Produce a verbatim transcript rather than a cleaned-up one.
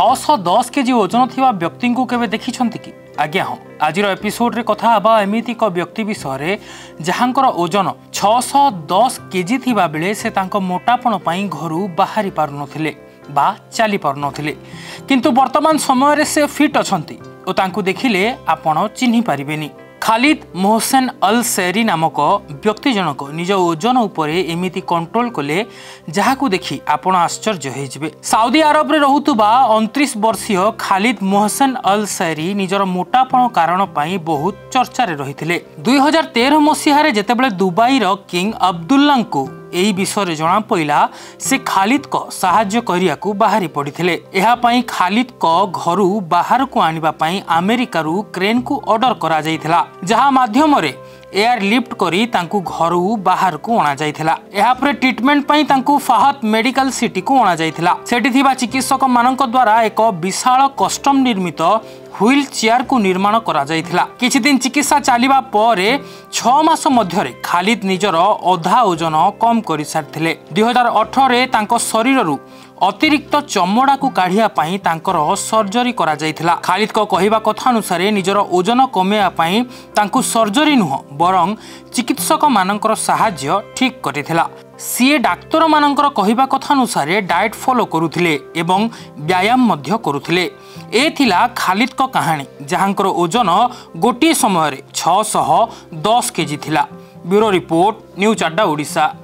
छह सौ दस केजी ओजन थिबा व्यक्ति को केबे देखिछन्ति कि? आज्ञा हाँ, आज एपिसोड रे कथा हबा एमिति एक व्यक्ति विषय जहांकर ओजन छह सौ दस केजी थिबा बेले से तांको मोटापण पई घरू बाहरी पारुनथिले बा चाली पारुनथिले, किंतु वर्तमान समय रे से फिट अछन्ति ओ तांको देखिले आपण चिन्हि पारिबेनी। खालिद मोहसेन अल सेरी नामक व्यक्ति जनक निज ओजन उपरे एमिति कंट्रोल कले जहाकू देखि आपण आश्चर्य होइजबे। साउदी आरब रे रहुतुबा उनतीस वर्षीय खालिद मोहसेन अल सेरी निजर मोटापण कारण पई बहुत चर्चा रे रहिथिले। दो हज़ार तेरह मसीहा रे जेतेबेले दुबई रो किंग अब्दुल्ला को यही विषय जना पड़ा से खालिद को साहाय्य करिया को बाहरी पड़ते। यहाँ खालिद को घर बाहर को आने अमेरिका रू क्रेन को ऑर्डर करा जाइथिला, जहाँ माध्यम रे एयर लिफ्ट करी तांकु घर बाहर को अणा जाइथिला। एहा परे ट्रीटमेंट पई तांकु फाहत मेडिकल सिटी को अणा जाइथिला। सेठी थिबा चिकित्सक मानक द्वारा एक विशाल कस्टम निर्मित व्हील चेयर को निर्माण करा जाइथिला। किछि दिन चिकित्सा चलिबा पर छह मास मध्यरे खालिद निजर अधा ओजन कम करि सारथिले। दो हज़ार अठारह रे तांको शरीर रु अतिरिक्त चमड़ा को काढ़िया पाई तांकर सर्जरी करा जाइथिला। खालिद को कहिबा कथा अनुसार निजर ओजन कमेया पाई तांकु सर्जरी नुह बरं चिकित्सक मानकर साहाय्य ठीक करिथिला। सीए डाक्तर मानकर कहिबा कथा अनुसार डाएट फॉलो करुथिले एवं व्यायाम मध्य करुथिले। ए थिला खालिद को कहानी जहांकर ओजन गोटी समय रे छह सौ दस केजी थिला। ब्यूरो रिपोर्ट, न्यूज अड्डा ओडिशा।